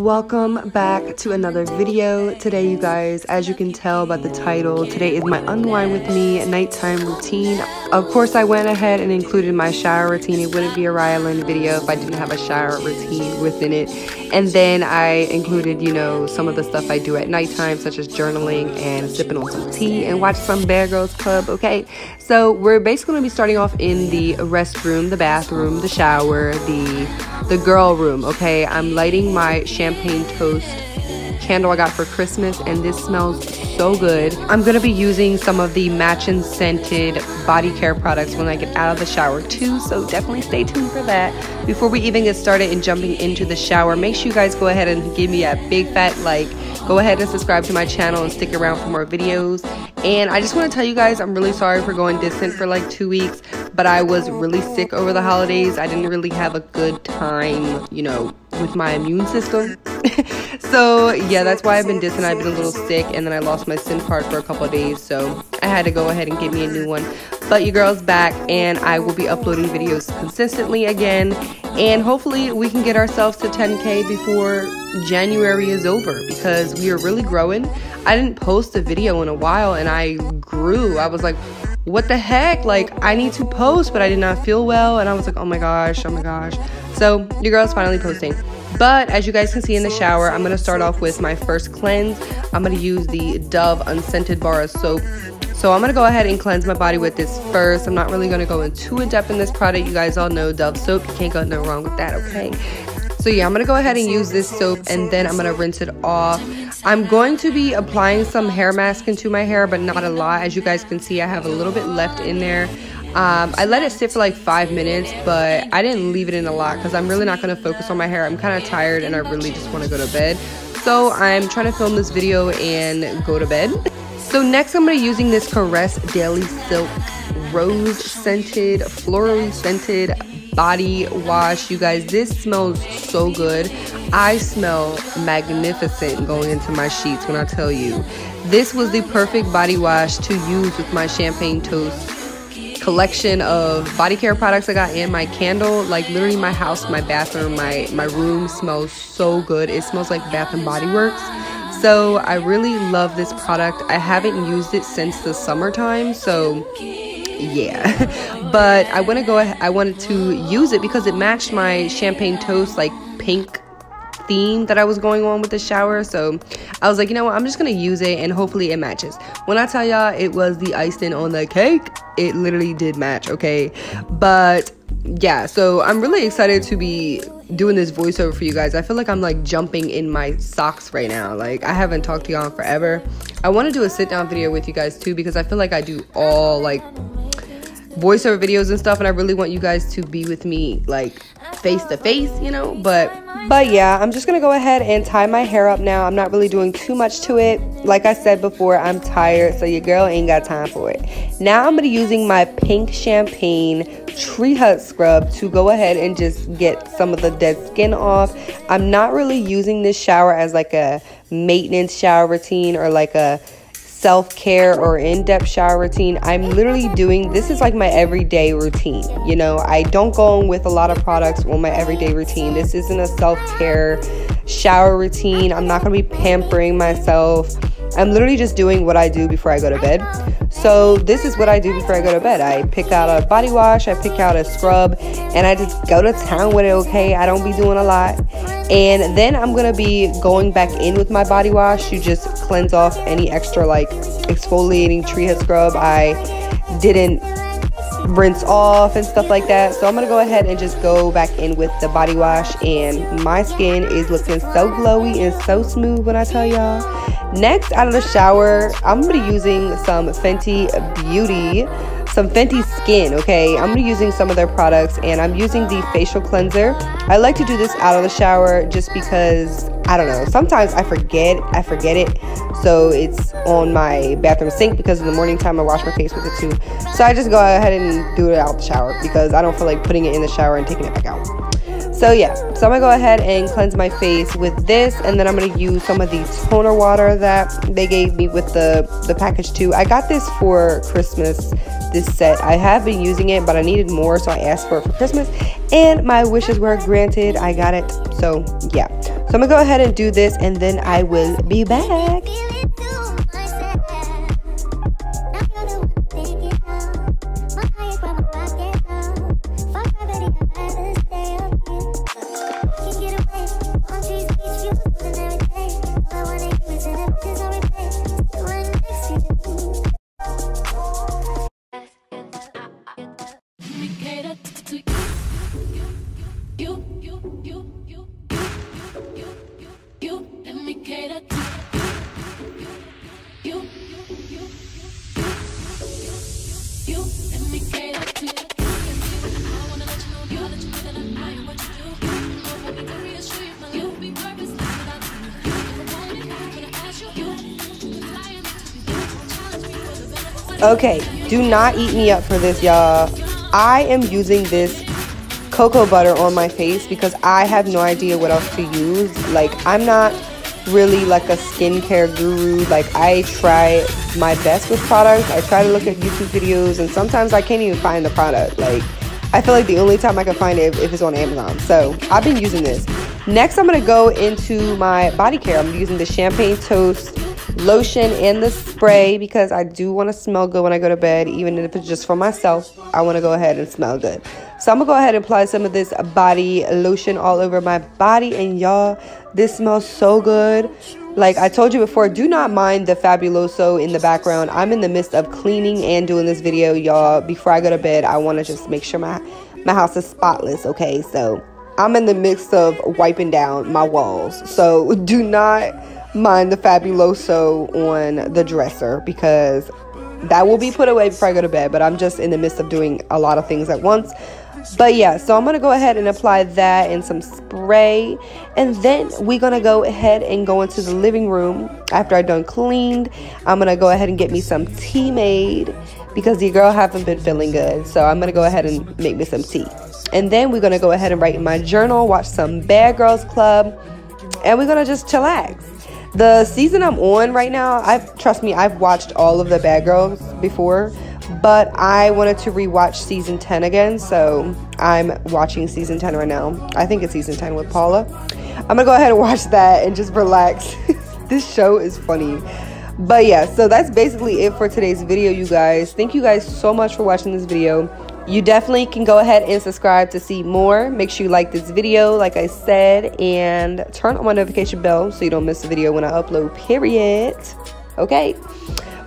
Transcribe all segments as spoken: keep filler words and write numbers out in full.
Welcome back to another video. Today, you guys, as you can tell by the title, today is my unwind with me nighttime routine. Of course, I went ahead and included my shower routine. It wouldn't be a Rylan video if I didn't have a shower routine within it. And then I included, you know, some of the stuff I do at nighttime, such as journaling and sipping on some tea and watch some Bad Girls Club, okay? So we're basically going to be starting off in the restroom, the bathroom, the shower, the the girl room, okay? I'm lighting my champagne toast candle I got for Christmas, and this smells so good. I'm gonna be using some of the matching scented body care products when I get out of the shower too, so definitely stay tuned for that. Before we even get started and jumping into the shower, make sure you guys go ahead and give me a big fat like. Go ahead and subscribe to my channel and stick around for more videos. And I just want to tell you guys, I'm really sorry for going distant for like two weeks, but I was really sick over the holidays. I didn't really have a good time, you know, with my immune system. So yeah, that's why I've been distant. I've been a little sick, and then I lost my SIM card for a couple of days, so I had to go ahead and get me a new one. But your girl's back, and I will be uploading videos consistently again. And hopefully we can get ourselves to ten K before January is over, because we are really growing. I didn't post a video in a while, and I grew. I was like, what the heck? Like, I need to post, but I did not feel well. And I was like, oh my gosh, oh my gosh. So your girl's finally posting. But as you guys can see in the shower, I'm going to start off with my first cleanse. I'm going to use the Dove Unscented Bar of Soap. So I'm going to go ahead and cleanse my body with this first. I'm not really going to go in too in-depth in this product. You guys all know Dove soap. You can't go no wrong with that, okay? So yeah, I'm going to go ahead and use this soap, and then I'm going to rinse it off. I'm going to be applying some hair mask into my hair, but not a lot. As you guys can see, I have a little bit left in there. Um, I let it sit for like five minutes, but I didn't leave it in a lot because I'm really not going to focus on my hair. I'm kind of tired, and I really just want to go to bed. So I'm trying to film this video and go to bed. So next, I'm going to be using this Caress Daily Silk Rose Scented, Florally Scented Body Wash. You guys, this smells so good. I smell magnificent going into my sheets when I tell you. This was the perfect body wash to use with my champagne toast collection of body care products I got and my candle. Like, literally my house, my bathroom, my my room smells so good. It smells like Bath and Body Works. So I really love this product. I haven't used it since the summertime, so yeah. But I want to go ahead, I wanted to use it because it matched my champagne toast like pink theme that I was going on with the shower. So I was like, you know what, I'm just gonna use it, and hopefully it matches. When I tell y'all, it was the icing on the cake. It literally did match, okay? But yeah, so I'm really excited to be doing this voiceover for you guys. I feel like I'm like jumping in my socks right now. Like, I haven't talked to y'all in forever. I want to do a sit down video with you guys too, because I feel like I do all like voiceover videos and stuff, and I really want you guys to be with me like face to face, you know. But But yeah, I'm just going to go ahead and tie my hair up now. I'm not really doing too much to it. Like I said before, I'm tired, so your girl ain't got time for it. Now I'm going to be using my pink champagne tree hut scrub to go ahead and just get some of the dead skin off. I'm not really using this shower as like a maintenance shower routine or like a self-care or in-depth shower routine. I'm literally doing this is like my everyday routine, you know. I don't go on with a lot of products on my everyday routine. This isn't a self-care shower routine. I'm not gonna be pampering myself. I'm literally just doing what I do before I go to bed. So this is what I do before I go to bed. I pick out a body wash, I pick out a scrub, and I just go to town with it, okay? I don't be doing a lot. And then I'm gonna be going back in with my body wash to just cleanse off any extra like exfoliating tree hut scrub I didn't rinse off and stuff like that. So I'm gonna go ahead and just go back in with the body wash, and my skin is looking so glowy and so smooth when I tell y'all. Next, out of the shower, I'm gonna be using some Fenty Beauty, some Fenty Skin, okay? I'm gonna be using some of their products, and I'm using the facial cleanser. I like to do this out of the shower just because, I don't know, sometimes I forget, I forget it. So it's on my bathroom sink because in the morning time I wash my face with it too. So I just go ahead and do it out the shower because I don't feel like putting it in the shower and taking it back out. So yeah, so I'm gonna go ahead and cleanse my face with this, and then I'm gonna use some of the toner water that they gave me with the the package too. I got this for Christmas, this set. I have been using it, but I needed more, so I asked for it for Christmas, and my wishes were granted. I got it. So yeah, so I'm gonna go ahead and do this, and then I will be back. Okay, do not eat me up for this, y'all. I am using this cocoa butter on my face because I have no idea what else to use. Like, I'm not really like a skincare guru. Like, I try my best with products. I try to look at YouTube videos, and sometimes I can't even find the product. Like, I feel like the only time I can find it if it's on Amazon. So I've been using this. Next, I'm going to go into my body care. I'm using the Champagne Toast lotion and the spray because I do want to smell good when I go to bed. Even if it's just for myself, I want to go ahead and smell good. So I'm gonna go ahead and apply some of this body lotion all over my body, and y'all, this smells so good. Like I told you before, do not mind the Fabuloso in the background. I'm in the midst of cleaning and doing this video, y'all. Before I go to bed, I want to just make sure my my house is spotless, okay? So I'm in the midst of wiping down my walls, so do not mind the Fabuloso on the dresser because that will be put away before I go to bed. But I'm just in the midst of doing a lot of things at once. But yeah, so I'm gonna go ahead and apply that and some spray, and then we're gonna go ahead and go into the living room. After I done cleaned, I'm gonna go ahead and get me some tea made because the girl haven't been feeling good. So I'm gonna go ahead and make me some tea, and then we're gonna go ahead and write in my journal, watch some Bad Girls Club, and we're gonna just chillax. The season I'm on right now, I've trust me, I've watched all of the Bad Girls before, but I wanted to rewatch season ten again, so I'm watching season ten right now. I think it's season ten with Paula. I'm gonna go ahead and watch that and just relax. This show is funny. But yeah, so that's basically it for today's video, you guys. Thank you guys so much for watching this video. You definitely can go ahead and subscribe to see more. Make sure you like this video, like I said, and turn on my notification bell so you don't miss a video when I upload, period. Okay,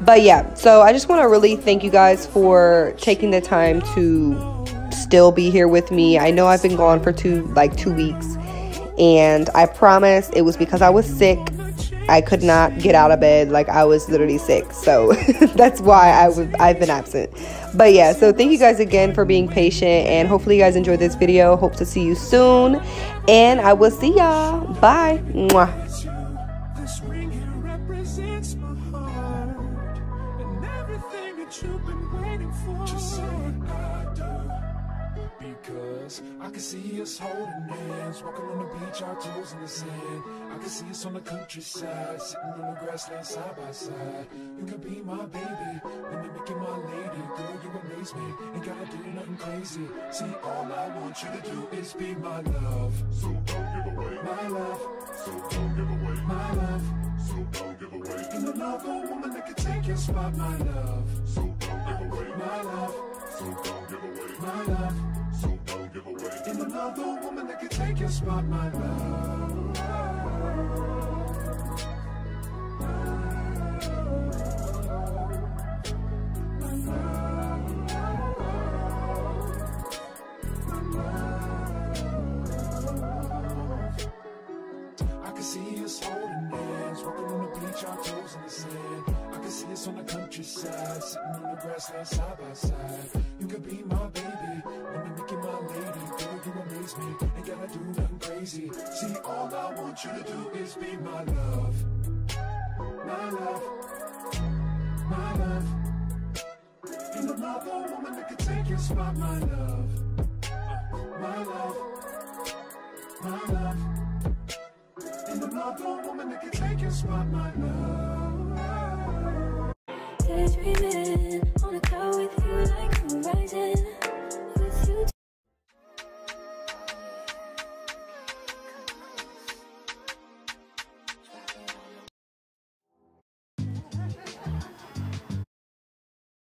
but yeah, so I just want to really thank you guys for taking the time to still be here with me. I know I've been gone for two like two weeks, and I promise it was because I was sick. I could not get out of bed. Like, I was literally sick, so that's why I was I've been absent. But yeah, so thank you guys again for being patient, and hopefully you guys enjoyed this video. Hope to see you soon, and I will see y'all. Bye. Mwah. I can see us holding hands, walking on the beach, our toes in the sand. I can see us on the countryside, sitting on the grassland side by side. You could be my baby, let me make you my lady. Girl, you amaze me, ain't gotta do nothing crazy. See, all I want you to do is be my love. So don't give away my love. So don't give away my love. So don't give away. In the love, no woman that can take your spot, my love. So don't give away my love. So don't give away my love. So don't give away. In another woman that can take your spot, my love. I can see us holding hands, walking on the beach, our toes in the sand. I can see us on the countryside, sitting on the grassland side by side. You could be my baby. Me, ain't gotta do nothing crazy. See, all I want you to do is be my love. My love. My love. Ain't another woman that can take your spot, my love. My love. my love. And another woman that can take your spot, my love.